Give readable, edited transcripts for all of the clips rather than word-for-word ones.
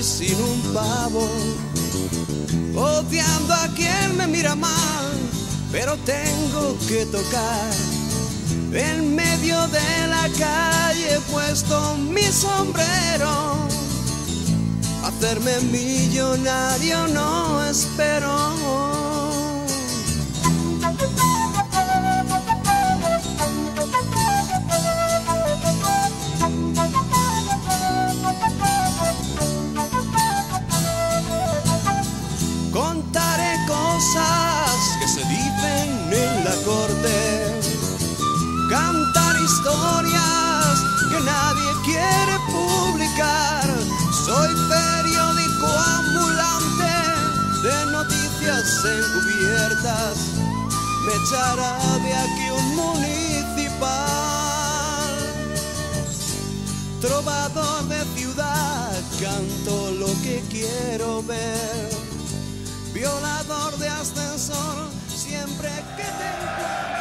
estoy sin un pavo, odiando a quien me mira mal, pero tengo que tocar. En medio de la calle he puesto mi sombrero, hacerme millonario no espero. Contaré cosas que se dicen en la corte, cantar historias que nadie quiere publicar. Soy periódico ambulante de noticias encubiertas, me echará de aquí un municipal. Trovador de ciudad, canto lo que quiero ver. Violador de ascensor, siempre que te encuentro.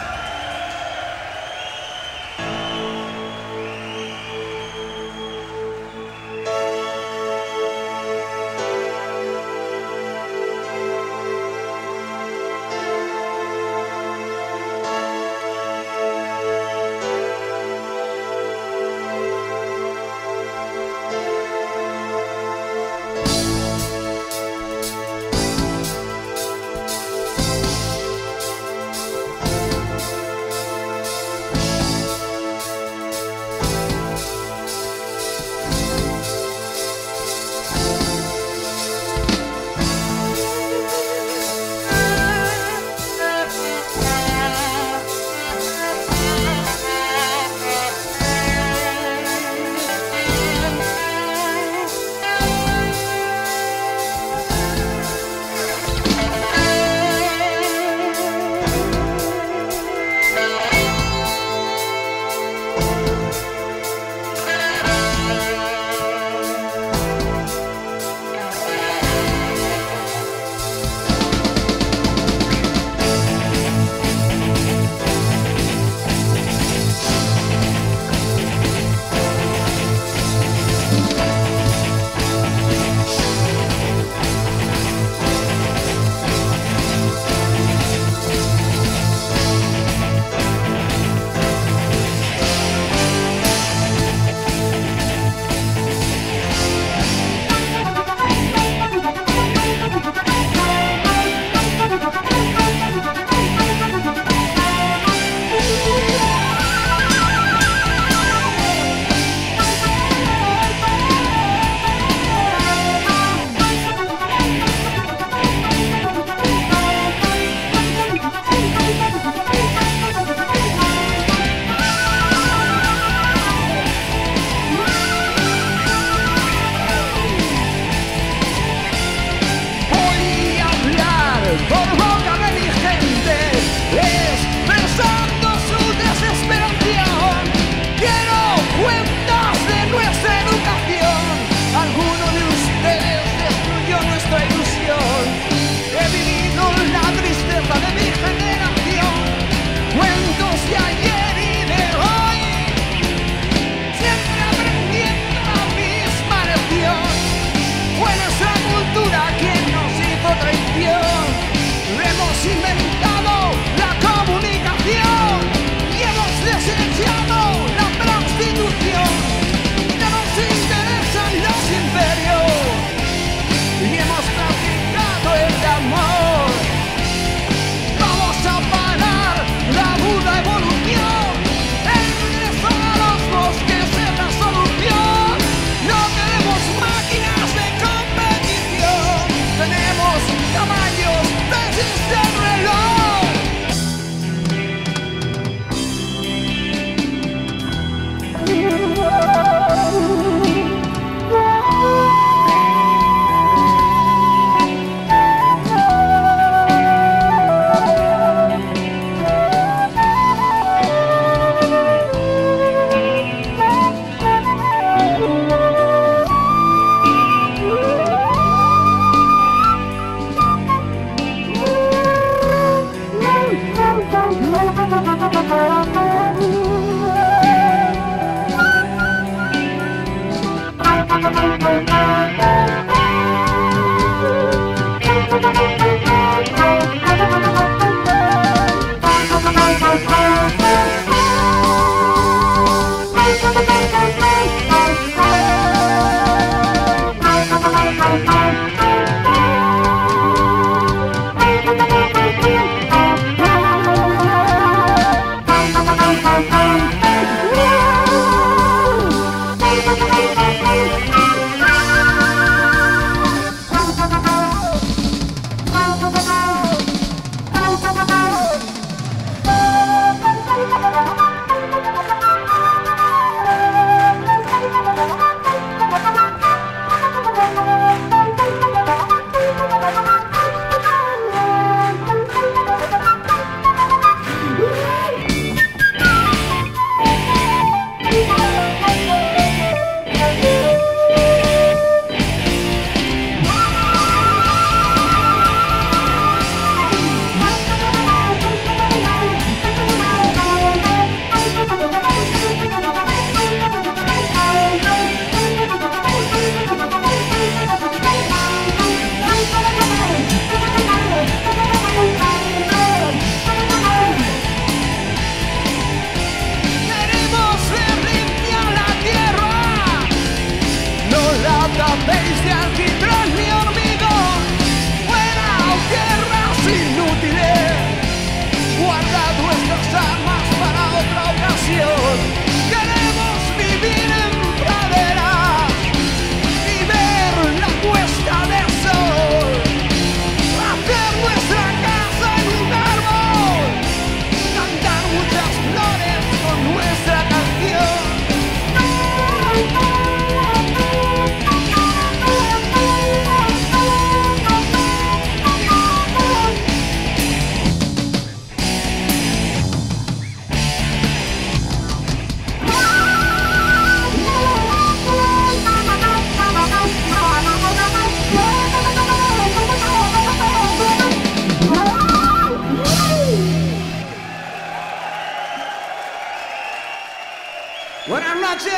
Buenas noches.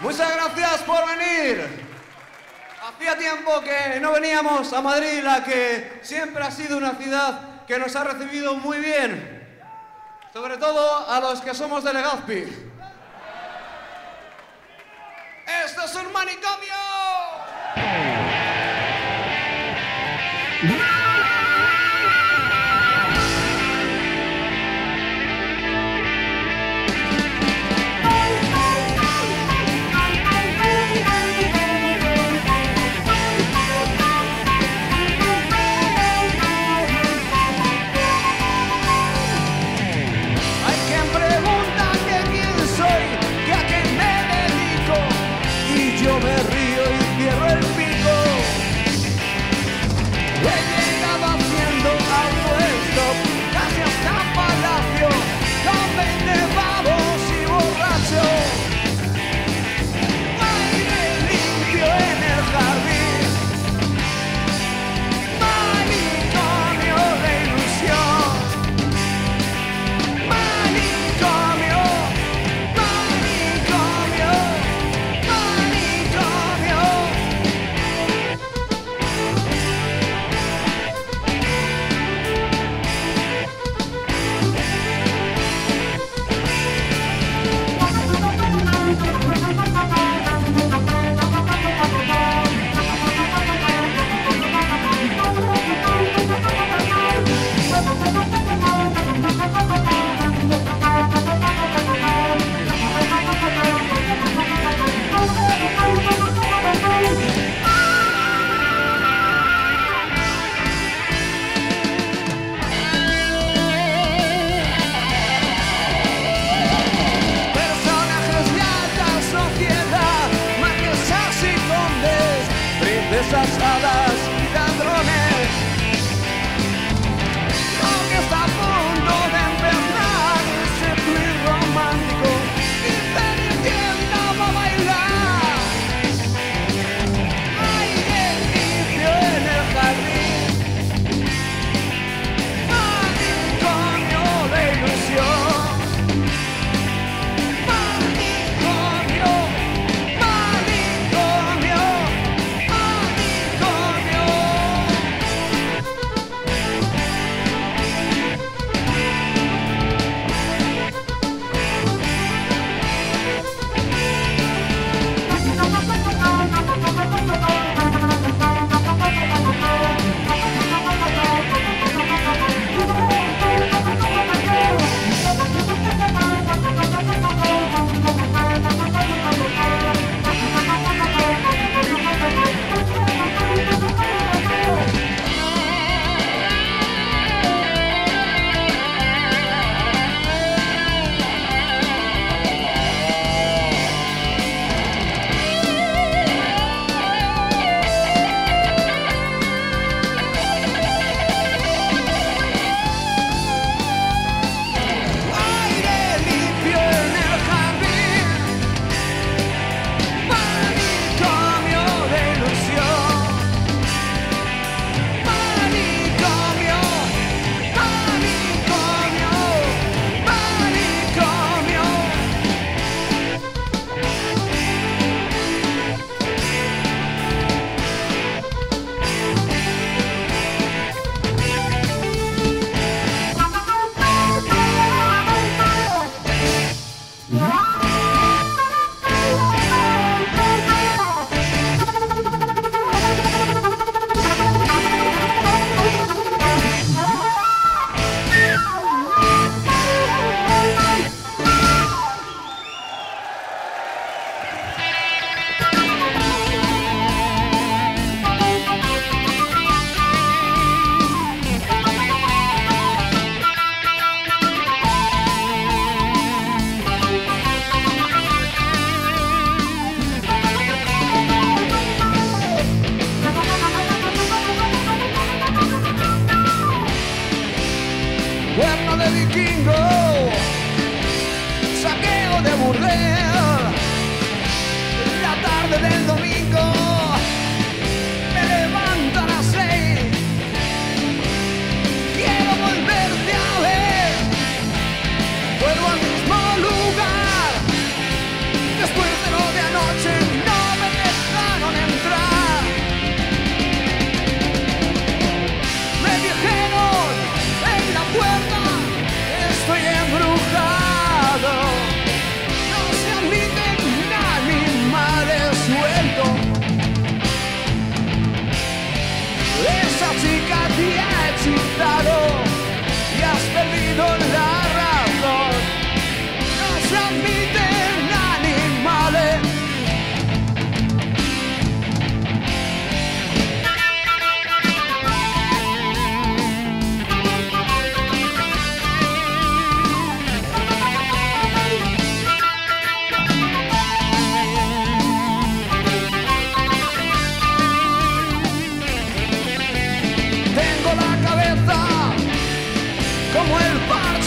Muchas gracias por venir. Hacía tiempo que no veníamos a Madrid, la que siempre ha sido una ciudad que nos ha recibido muy bien. Sobre todo a los que somos de Legazpi. ¡Esto es un manicomio!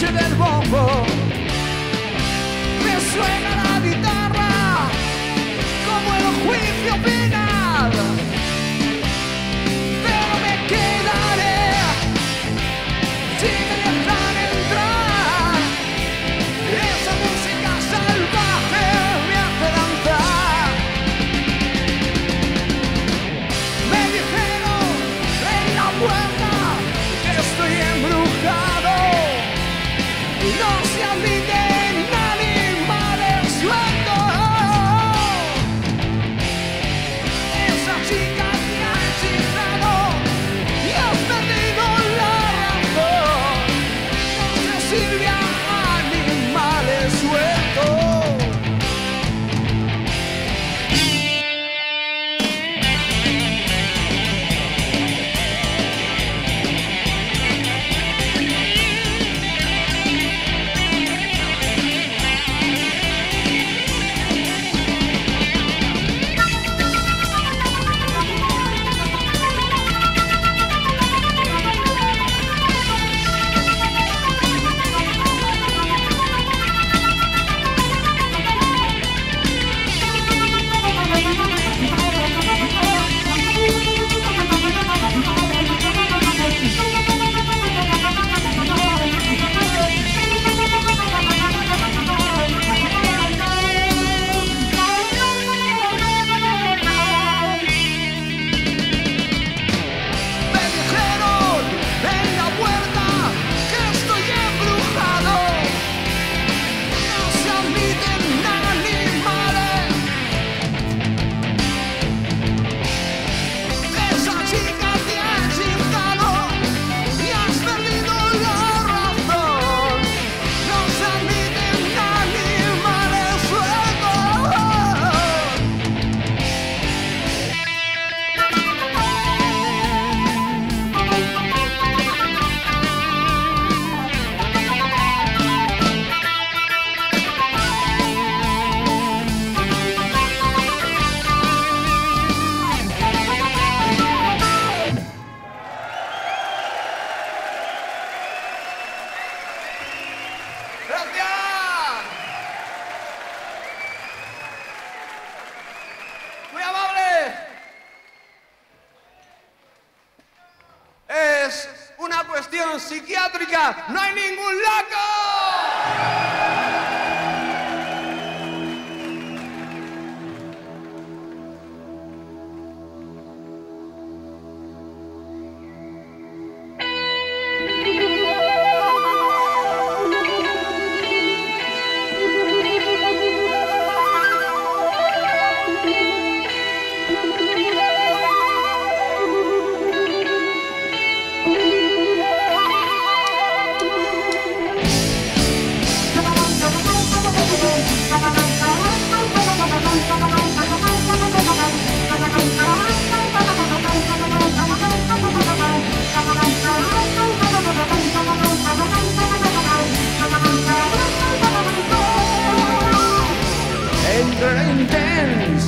noche del bombo me suena la guitarra como el juicio final, pero me quedaré sin dejar entrar. Esa música salvaje me hace danzar. Me dijeron en la puerta que estoy embrujado. No se admiten animales sueltos. Esa chica me ha hechizado y has perdido la razón. No se sirve a animales sueltos. Psiquiátrica, no hay ningún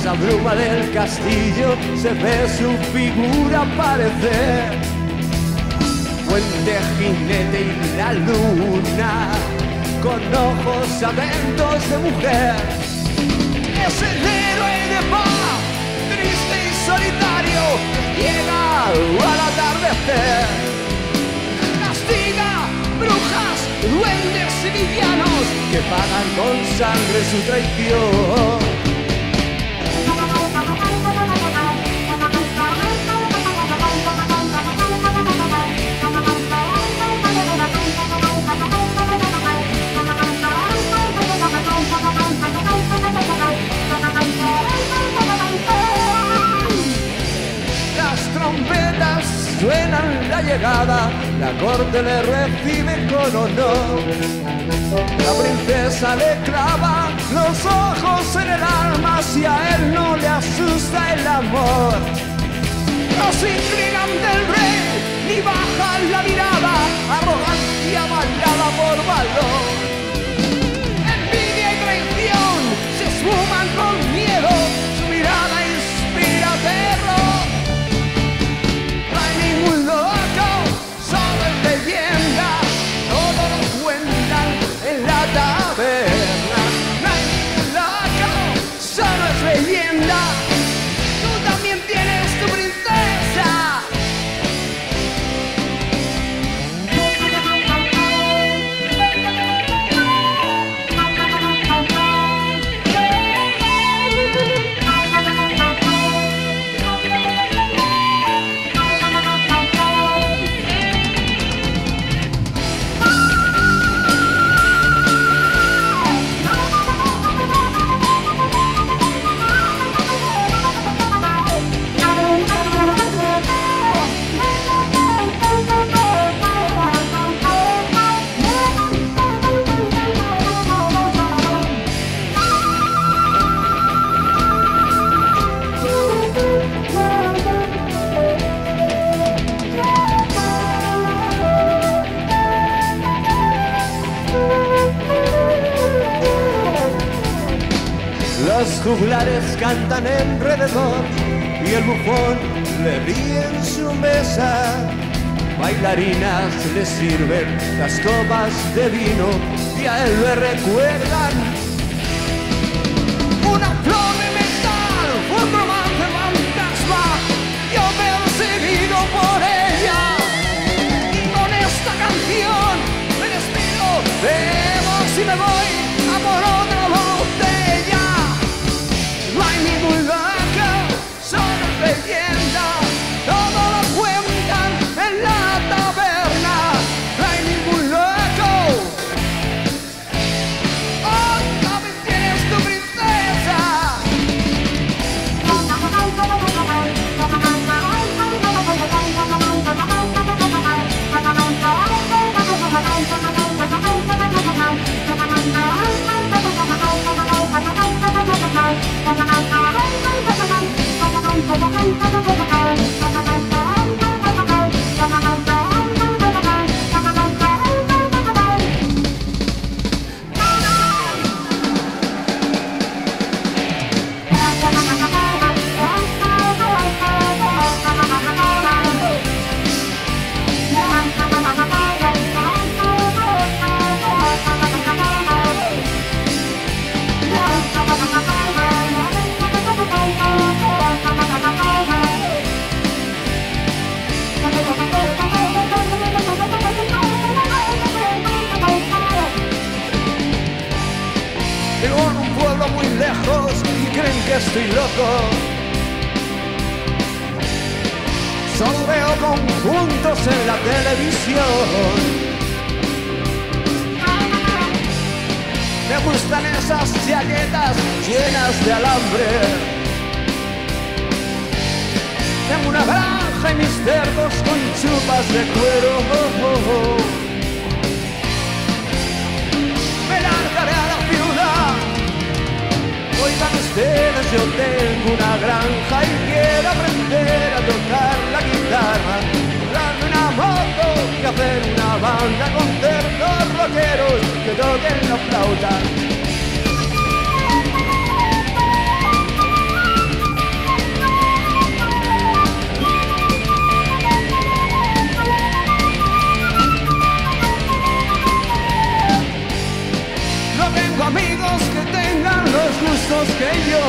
La bruma del castillo se ve su figura aparecer. Fuente, jinete y la luna con ojos atentos de mujer. Es el héroe de paz, triste y solitario, que llega al atardecer. Castiga brujas, duendes y villanos que pagan con sangre su traición. Suenan la llegada, la corte le recibe con honor. La princesa le clava los ojos en el alma si a él no le asusta el amor. Los intrigan del rey, ni bajan la mirada, arrogancia bailada por valor. Envidia y traición se suman con miedo, su mirada inspira terror. Un loco, solo es leyenda, todos los cuentos. juglares cantan en rededor y el bufón le ríe en su mesa. Bailarinas le sirven las copas de vino y a él le recuerdan una flor de metal, un romance fantasma. Yo me he decidido por ella y con esta canción me despido. Vemos si me voy a por otra botella. No hay ningún loco, solo leyenda. Estoy loco, solo veo conjuntos en la televisión. Me gustan esas chaquetas llenas de alambre. Tengo una granja y mis cerdos con chupas de cuero. Me largaré a la ciudad. Oigan ustedes, yo tengo una granja y quiero aprender a tocar la guitarra, comprarme una moto y hacer una banda con cerdos rockeros que toquen la flauta. Amigos que tengan los gustos que yo.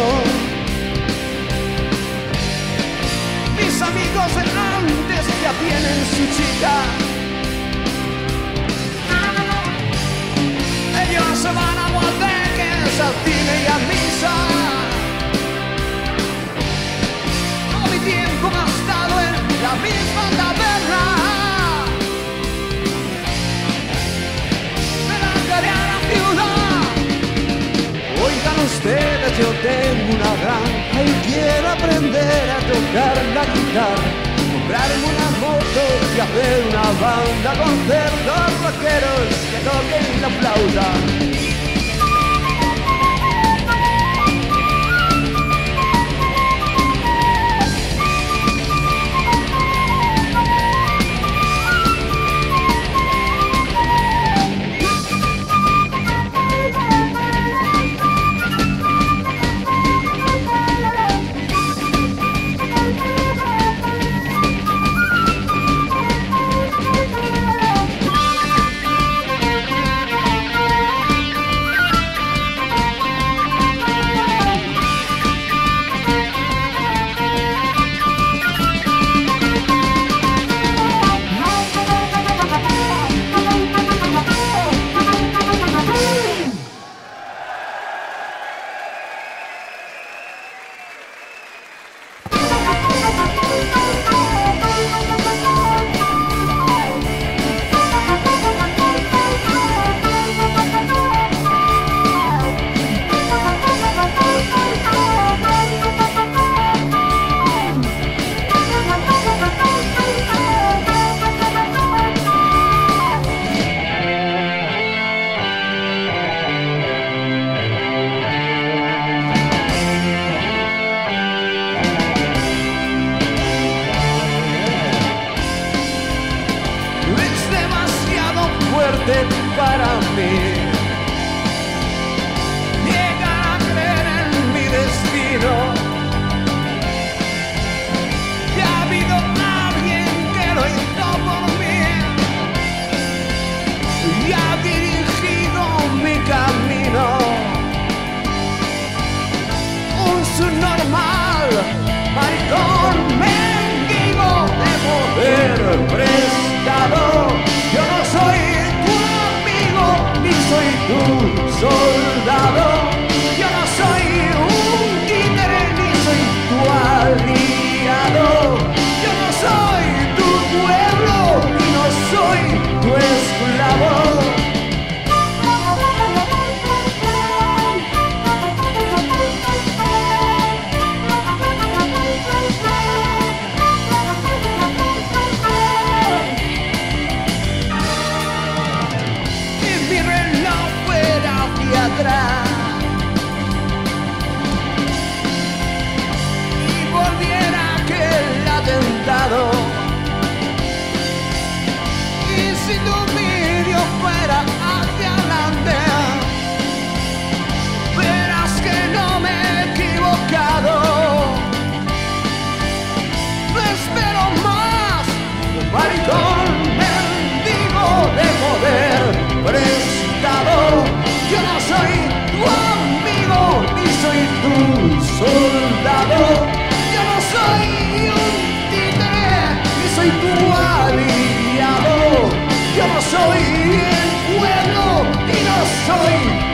Mis amigos errantes ya tienen su chica. Ellos se van a guateques, al cine y a misa. Todo mi tiempo gastado en la misma taberna. Me largaré a la ciudad. Oigan ustedes, yo tengo una granja y quiero aprender a tocar la guitarra, comprarme una moto y hacer una banda con cerdos rockeros que toquen la flauta. Para mí, llegan a creer en mi destino.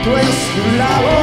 no esclavo.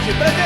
Siempre te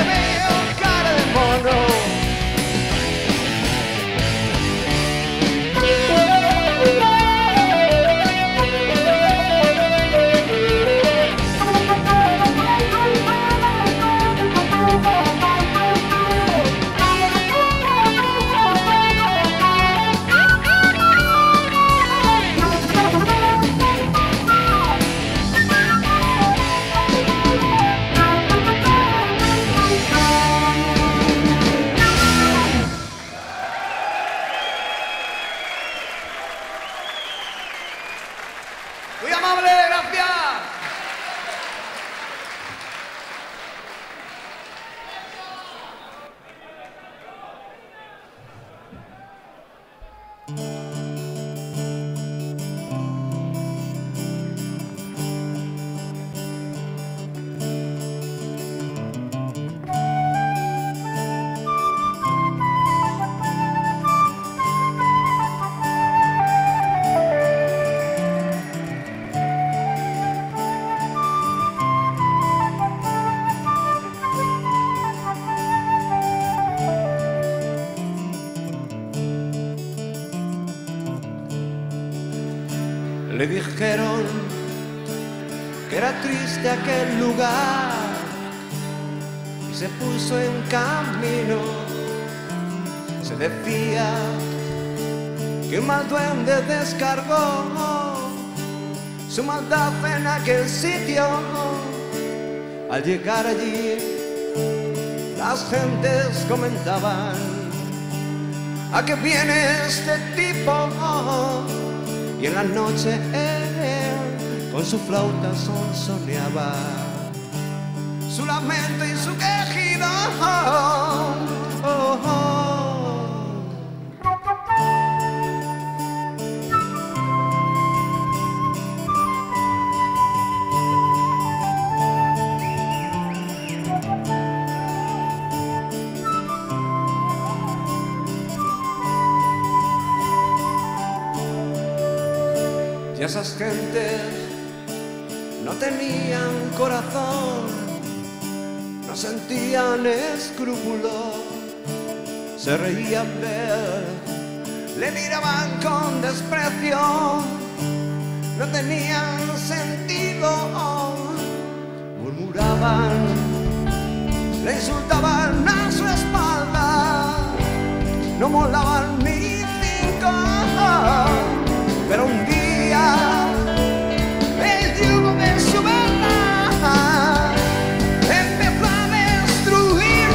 Le dijeron que era triste aquel lugar y se puso en camino. Se decía que un mal duende descargó su maldad en aquel sitio. Al llegar allí, las gentes comentaban: ¿a qué viene este tipo? Y en la noche él, con su flauta sonsoneaba su lamento y su quejido. Oh, oh. Y esas gentes no tenían corazón, no sentían escrúpulos, se reían de él, le miraban con desprecio, no tenían sentido, murmuraban, le insultaban a su espalda, no molaban ni cinco. Pero un día el yugo de su alma empezó a destruirlo.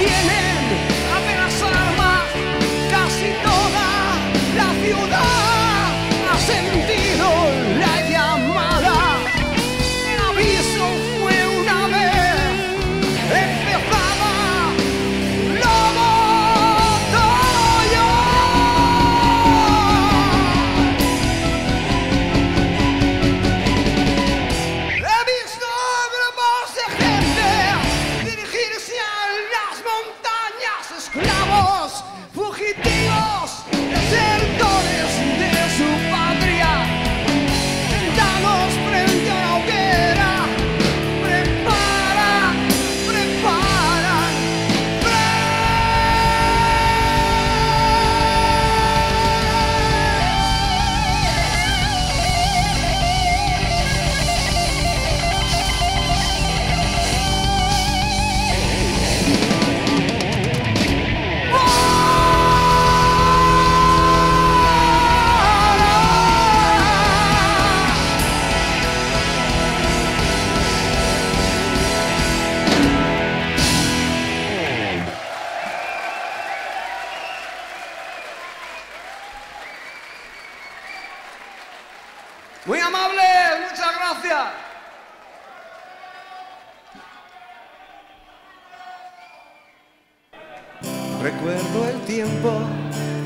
Vienen a amenazar más casi toda la ciudad. Ha sentido la llamada. El aviso fue una vez. Empezaba Lobo Doyo. He visto grupos de gente dirigirse a esclavos, fugitivos, desertores de su patria, sentados frente a la hoguera. Muy amable, muchas gracias. Recuerdo el tiempo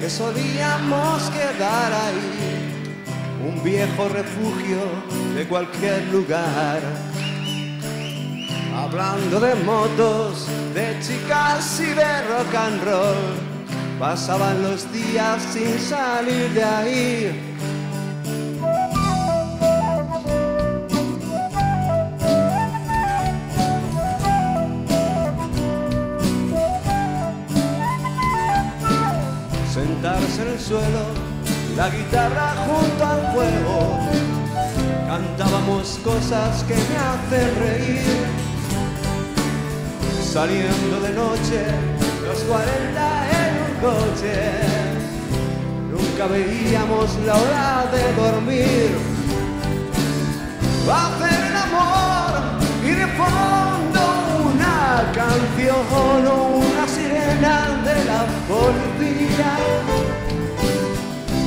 que solíamos quedar ahí, un viejo refugio de cualquier lugar, hablando de motos, de chicas y de rock and roll. Pasaban los días sin salir de ahí. Sentarse en el suelo, la guitarra junto al fuego, cantábamos cosas que me hacen reír. Saliendo de noche, los 40 en un coche, nunca veíamos la hora de dormir. Hacer el amor y de fondo una canción o una sirena de la policía.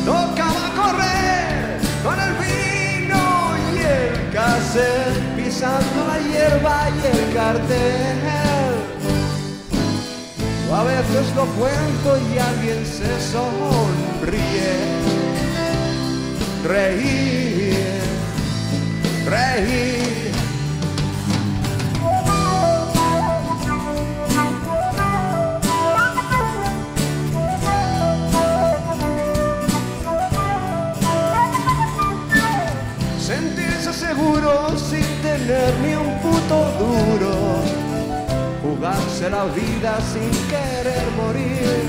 Tocaba correr con el vino y el cassette, pisando la hierba y el cartel. A veces lo cuento y alguien se sonríe. Reír, reír. Sin tener ni un puto duro, jugarse la vida sin querer morir.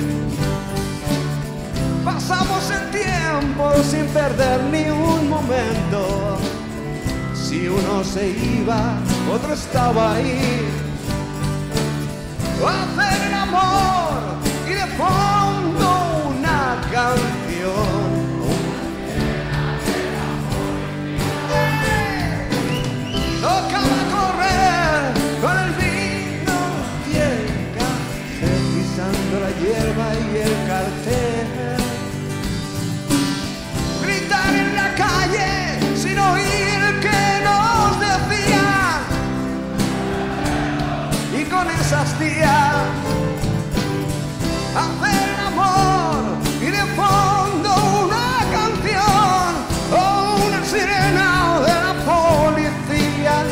Pasamos el tiempo sin perder ni un momento. Si uno se iba, otro estaba ahí. Hacer el amor y de fondo una canción. Gritar en la calle sin oír que nos decían, y con esas tías hacer el amor y de fondo una canción o una sirena de la policía.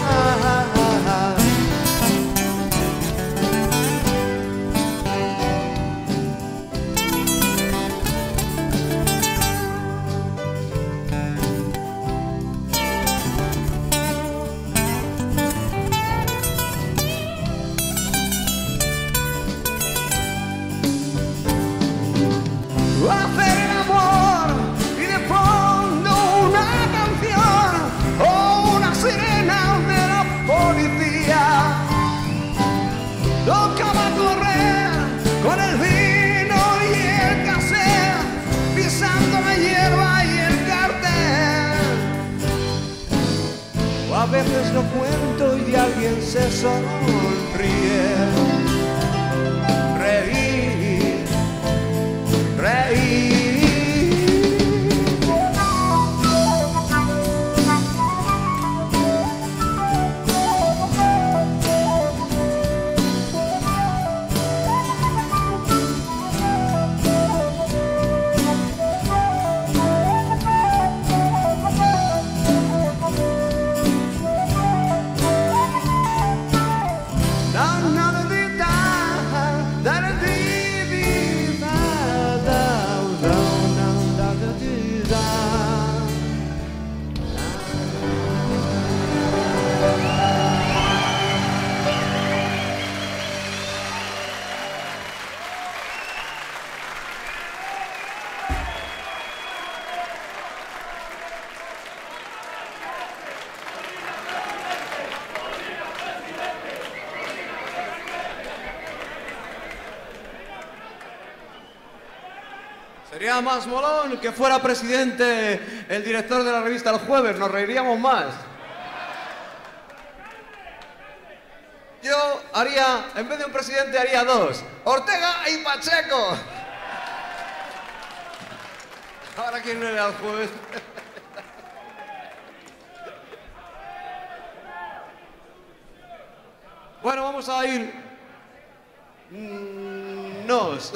Tocaba correr con el vino y el cassette, pisando la hierba y el cartel. A veces lo cuento y alguien se sonríe. Sería más molón que fuera presidente el director de la revista El Jueves, nos reiríamos más. Yo haría, en vez de un presidente, haría dos. Ortega y Pacheco. Ahora, ¿quién no era El Jueves? Bueno, vamos a ir... Nos.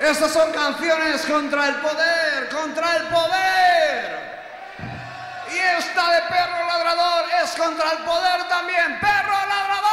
Estas son canciones contra el poder, contra el poder. Y esta de Perro Ladrador es contra el poder también. ¡Perro Ladrador!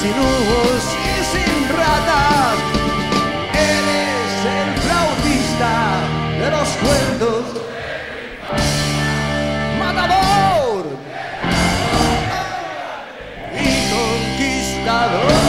sin hujos y sin ratas. Eres el flautista de los cuentos, matador y conquistador.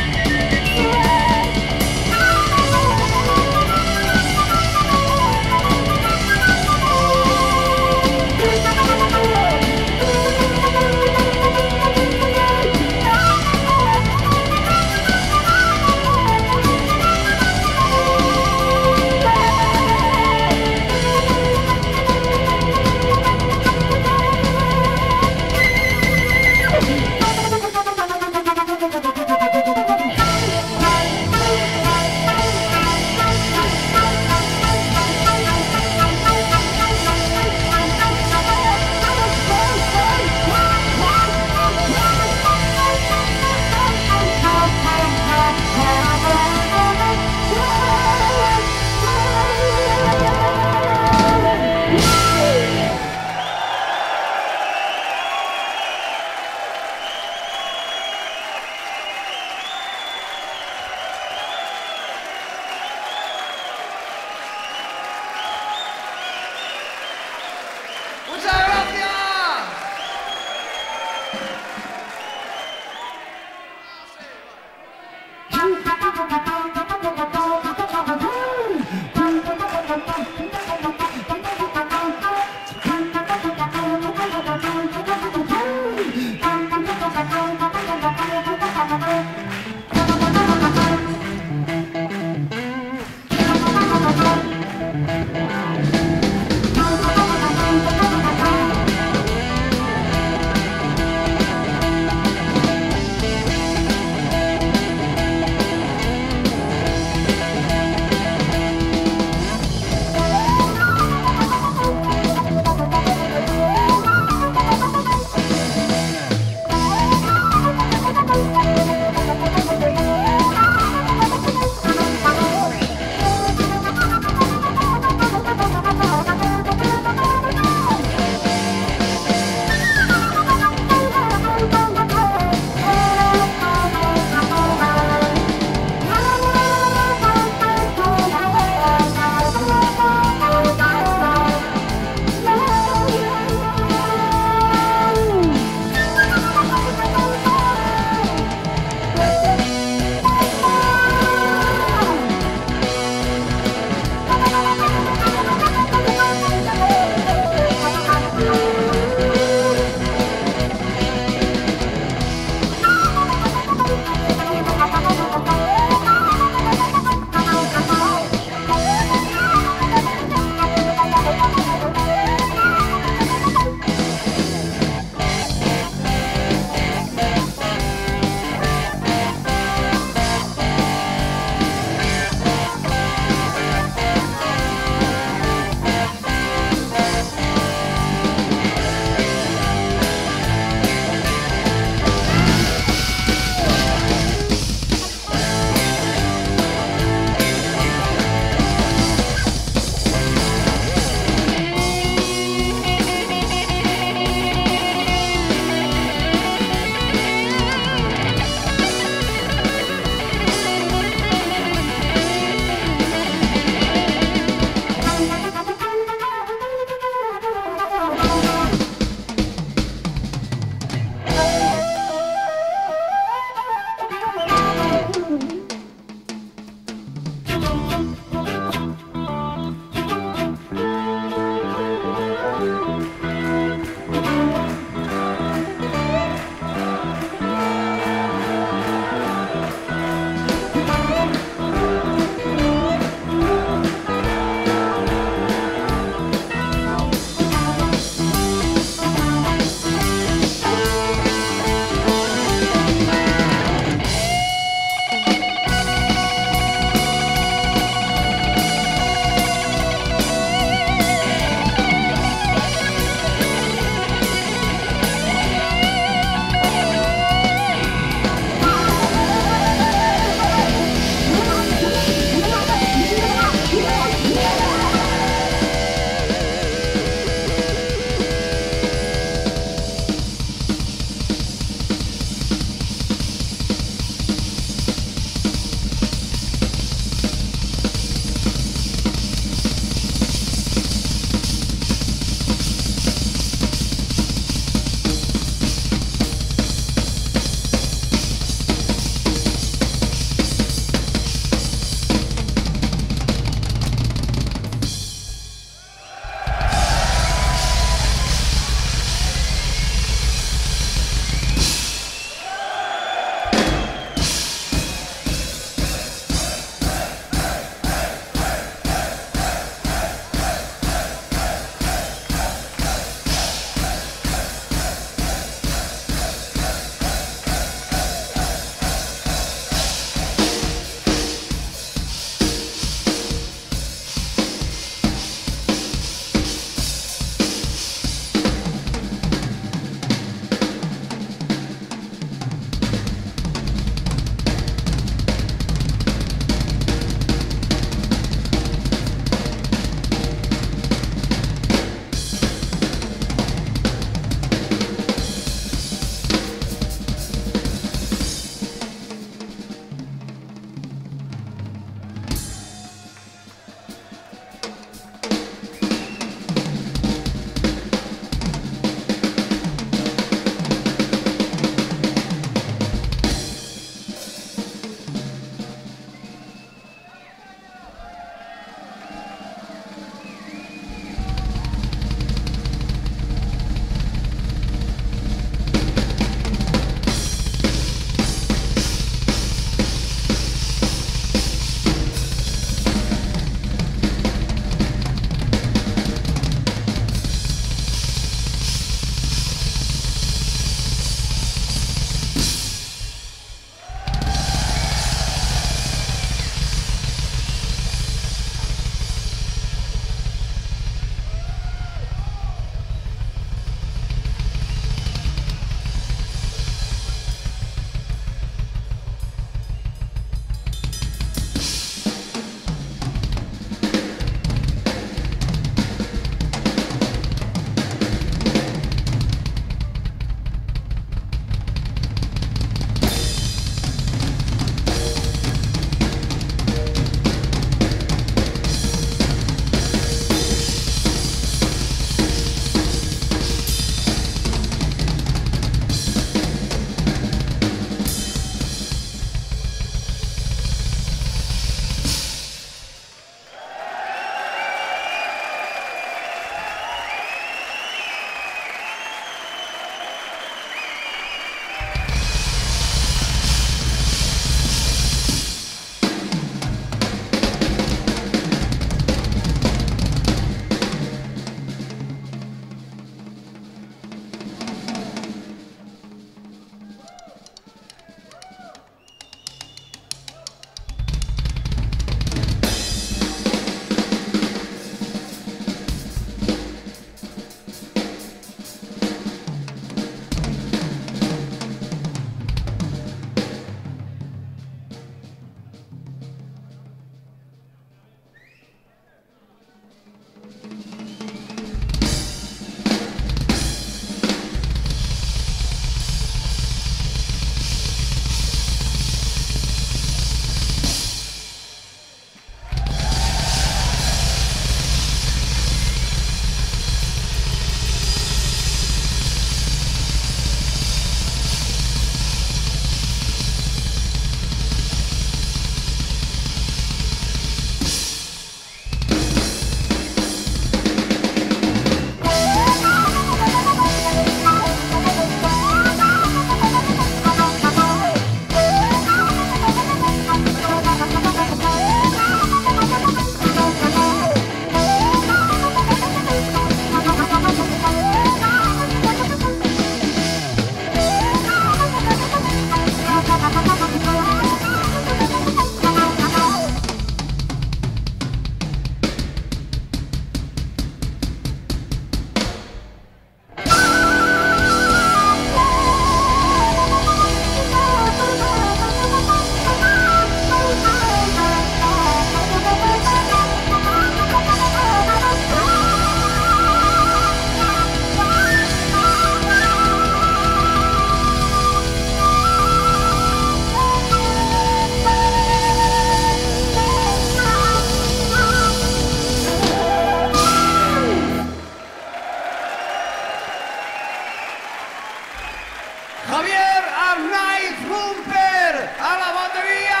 Javier Arnaiz Gumper, a la batería,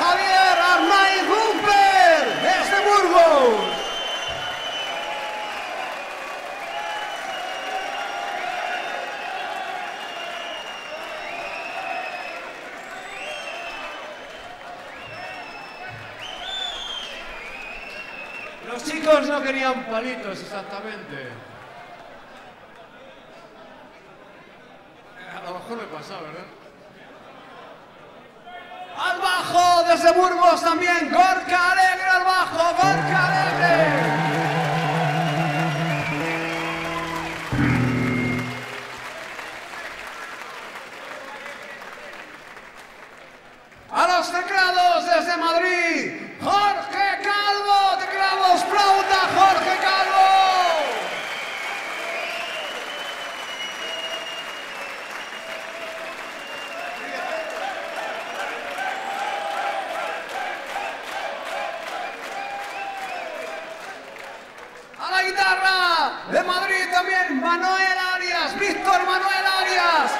Javier Arnaiz Gumper, desde Burgos. Los chicos no querían palitos exactamente. A lo mejor le pasa, ¿verdad? Al bajo, desde Burgos también, Gorka Alegre al bajo, Gorka Alegre. A los teclados, desde Madrid, Jorge Calvo, teclados, flauta, Jorge Calvo. De Madrid también, Manuel Arias, Víctor Manuel Arias.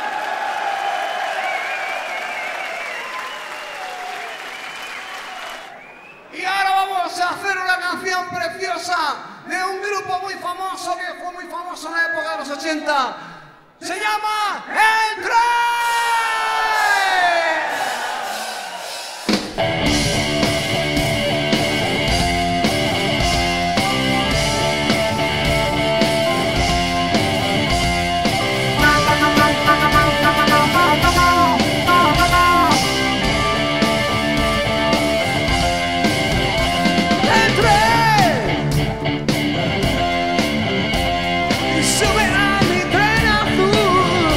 Y ahora vamos a hacer una canción preciosa de un grupo muy famoso, que fue muy famoso en la época de los 80. Se llama El Tren. Sube a mi tren azul.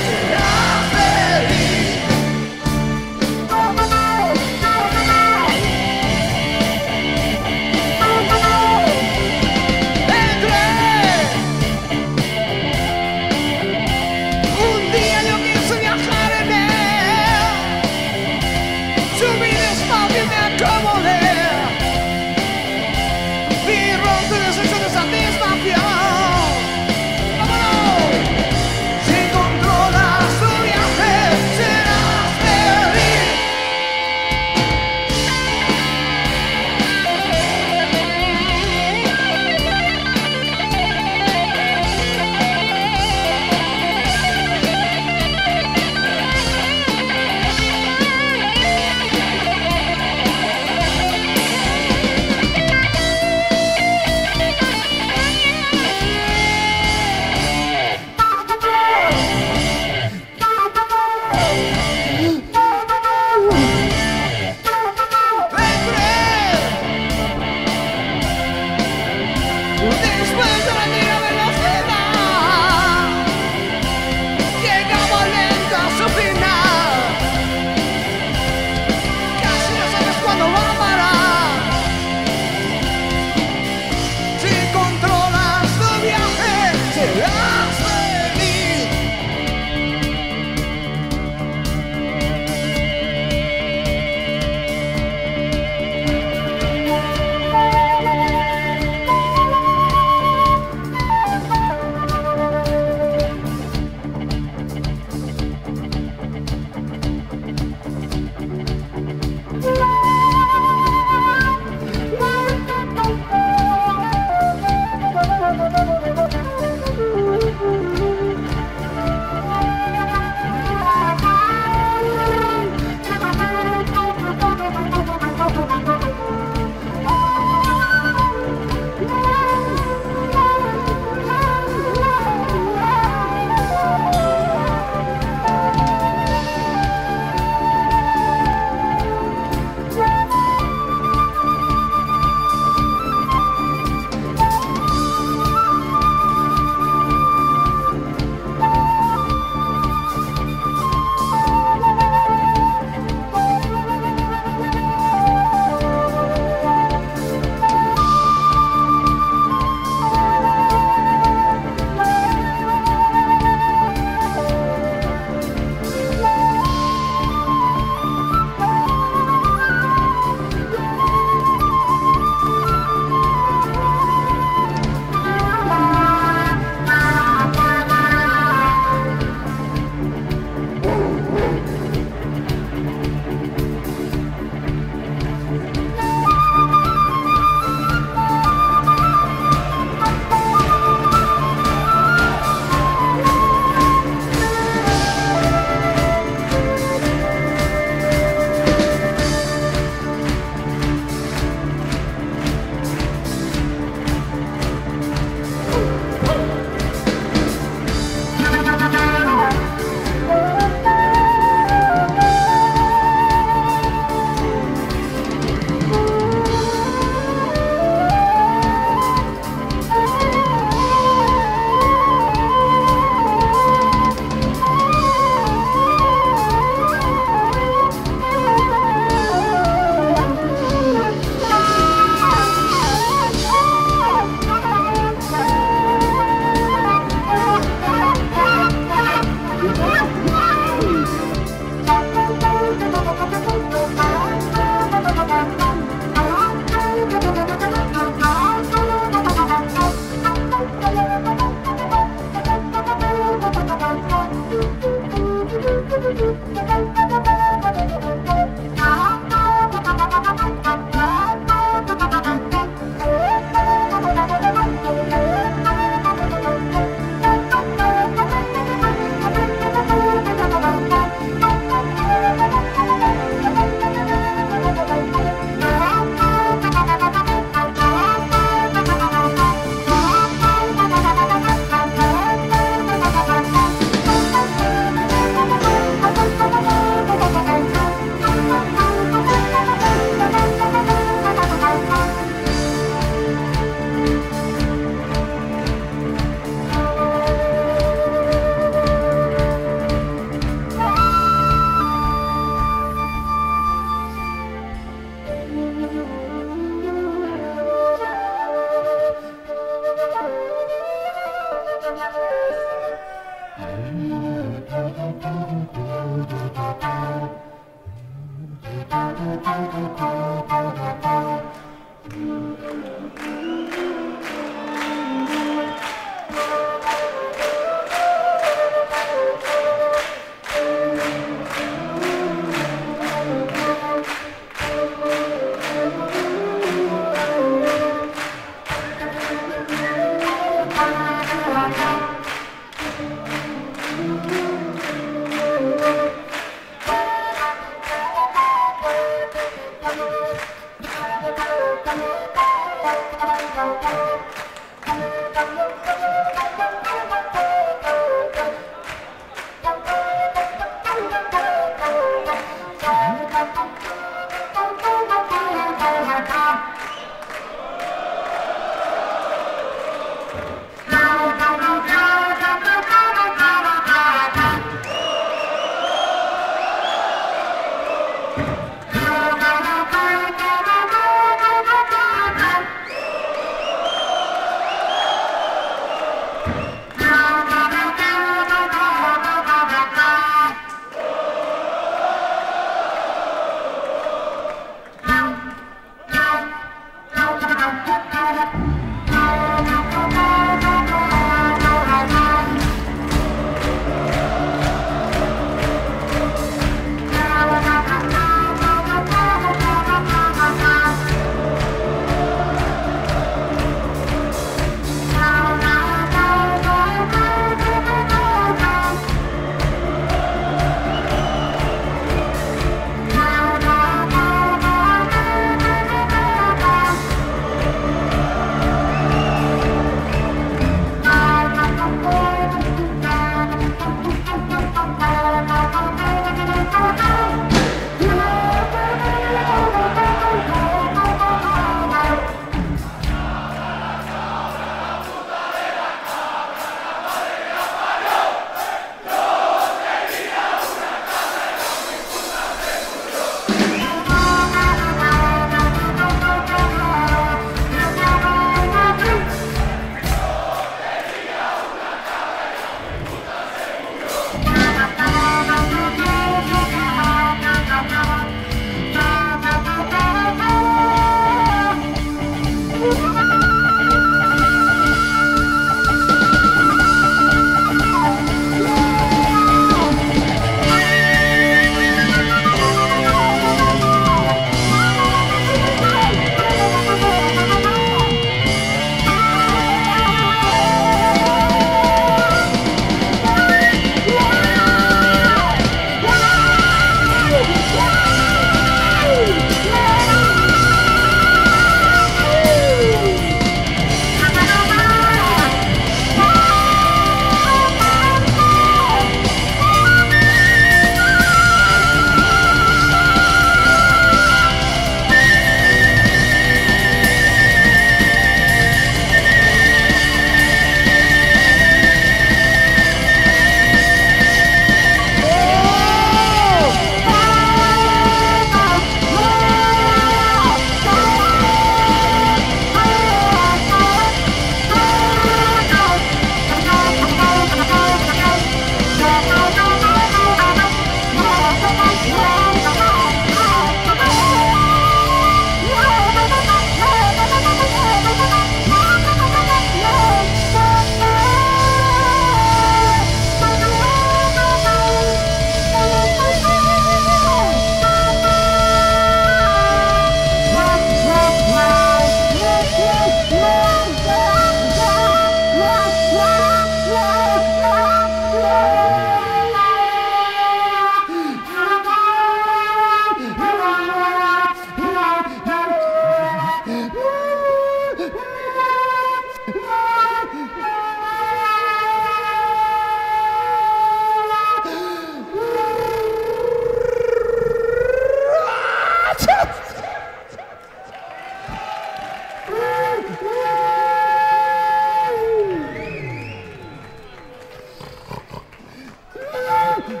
Hasta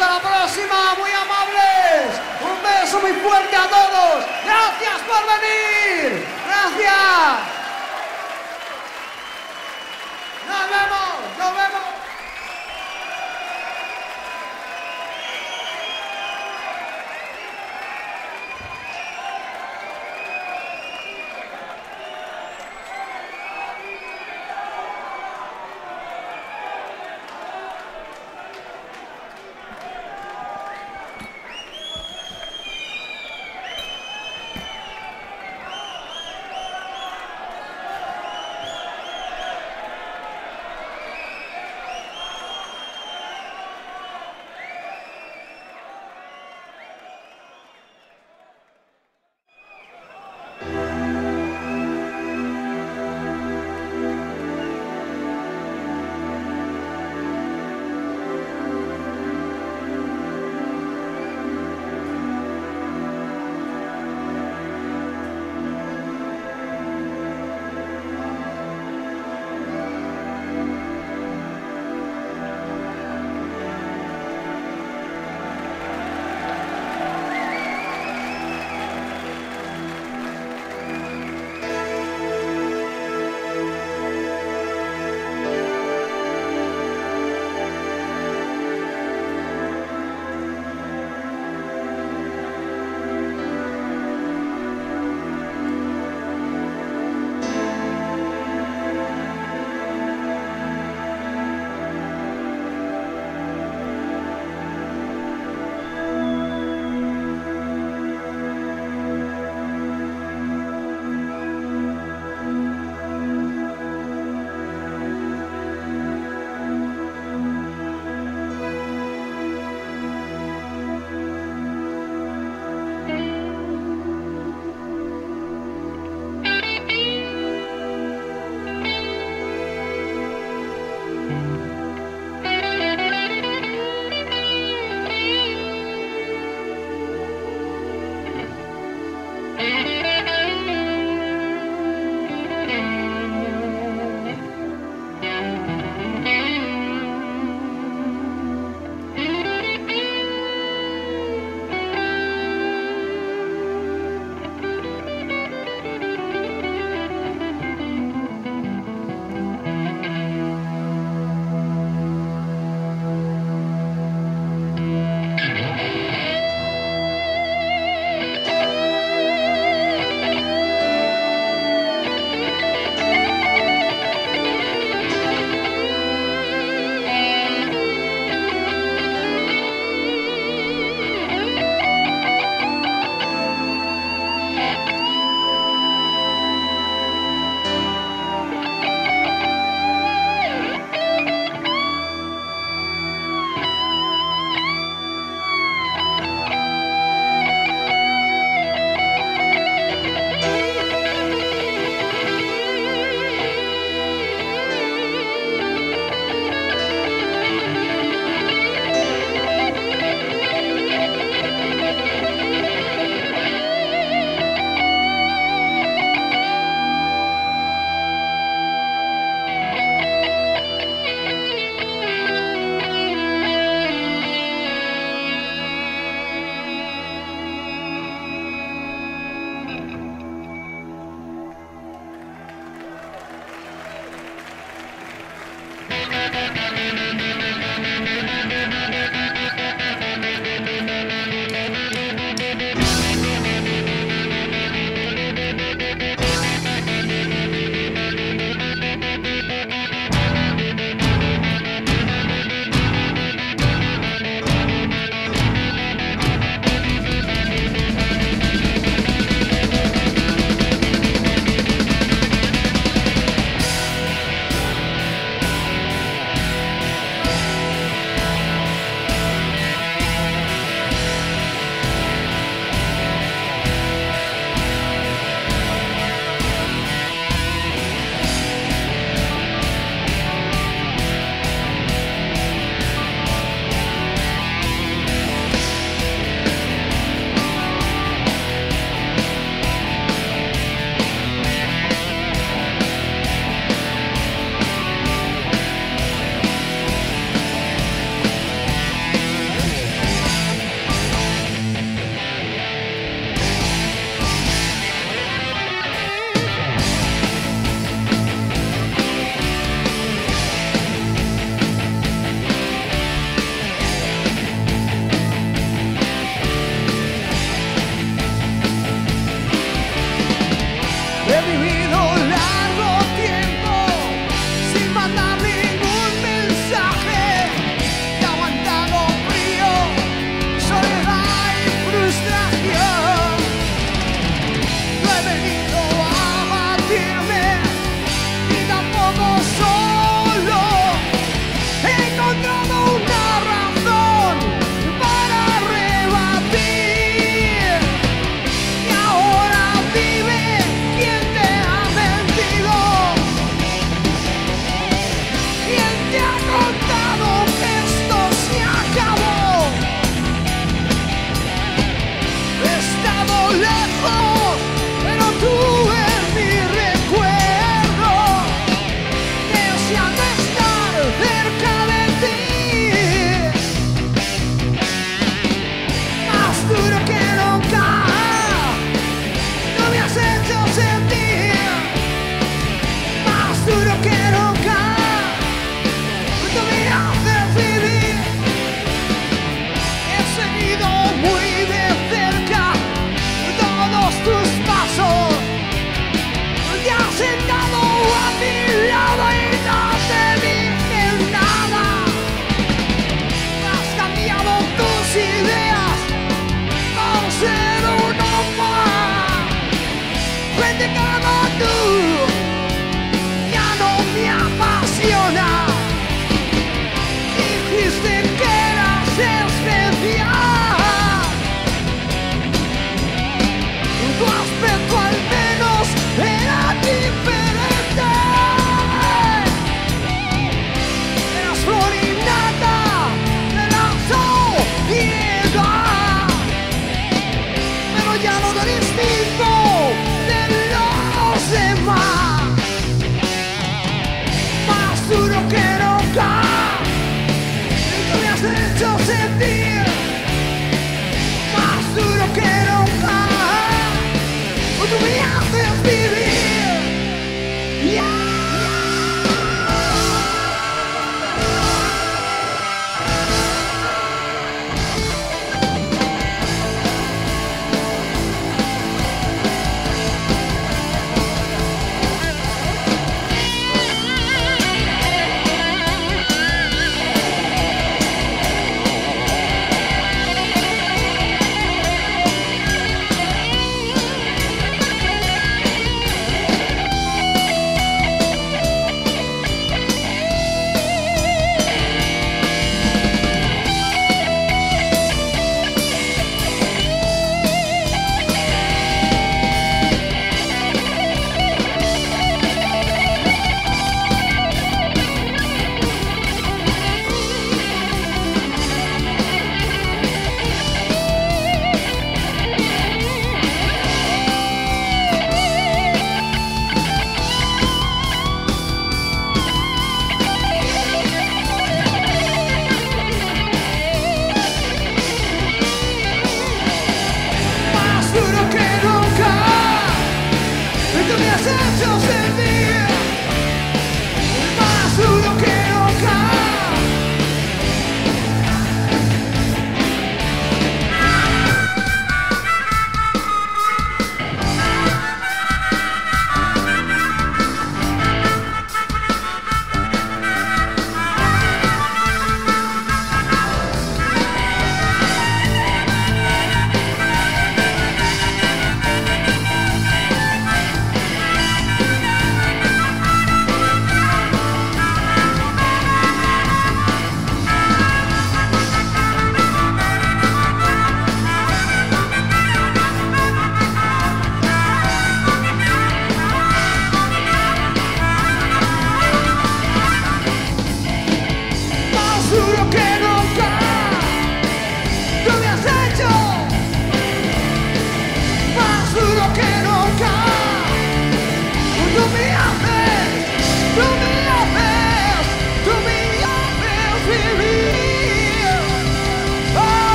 la próxima, muy amables. Un beso muy fuerte a todos. Gracias por venir. Gracias. Nos vemos, nos vemos.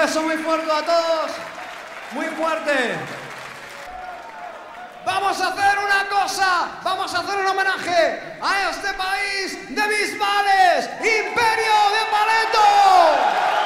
beso muy fuerte a todos, muy fuerte. Vamos a hacer una cosa, vamos a hacer un homenaje a este país de mis males, Imperio de Paleto.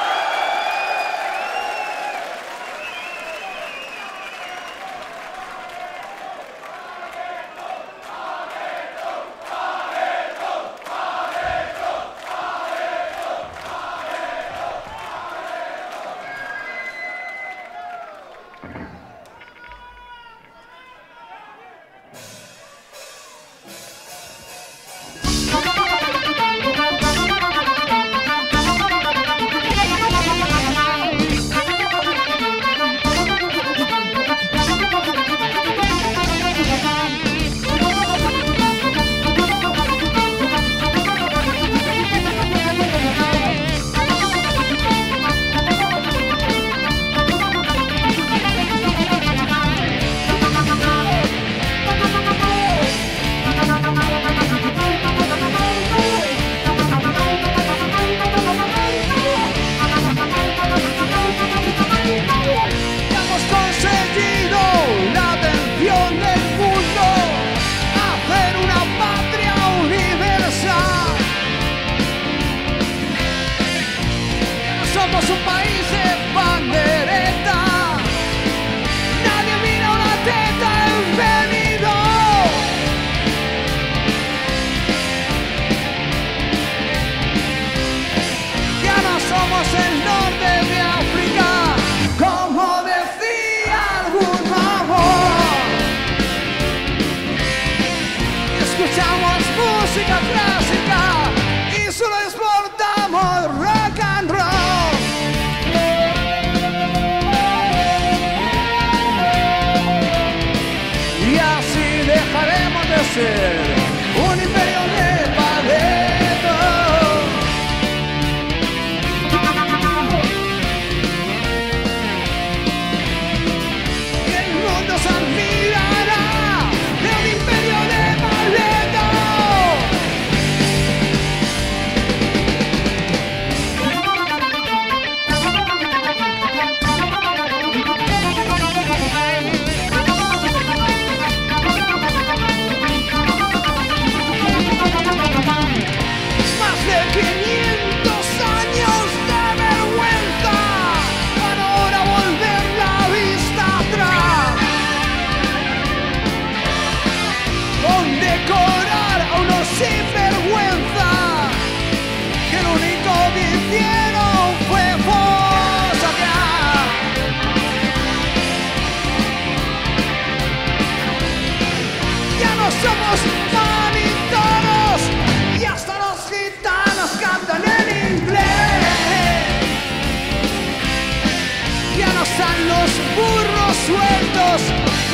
Los burros sueltos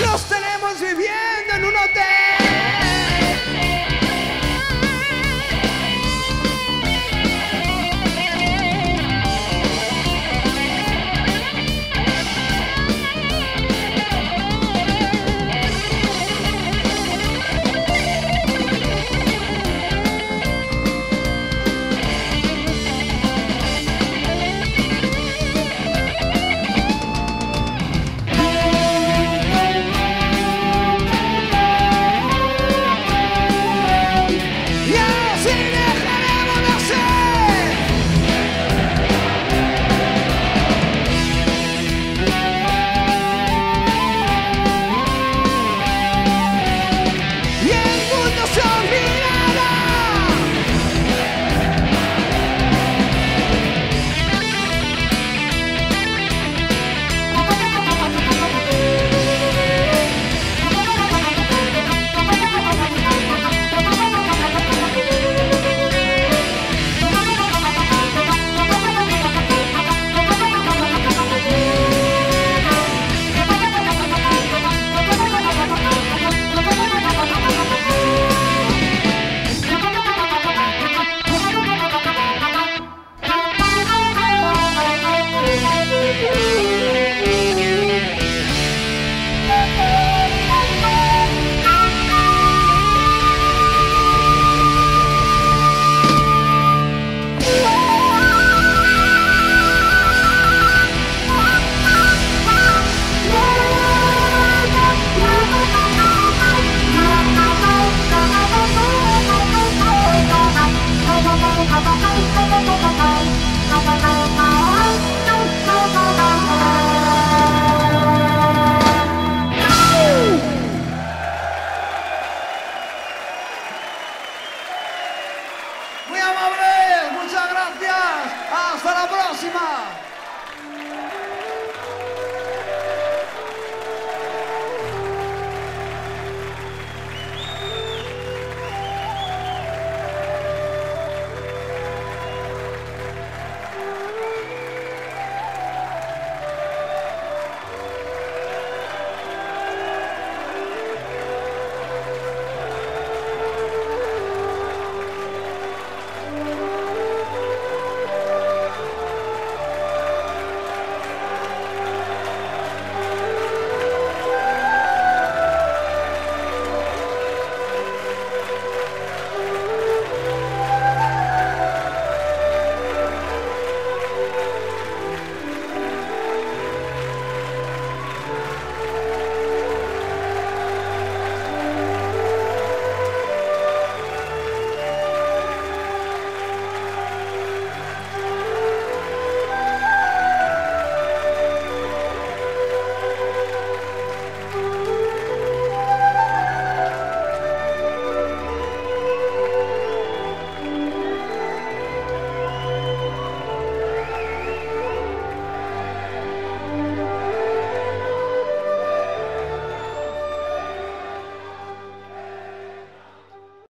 los tenemos viviendo en un hotel.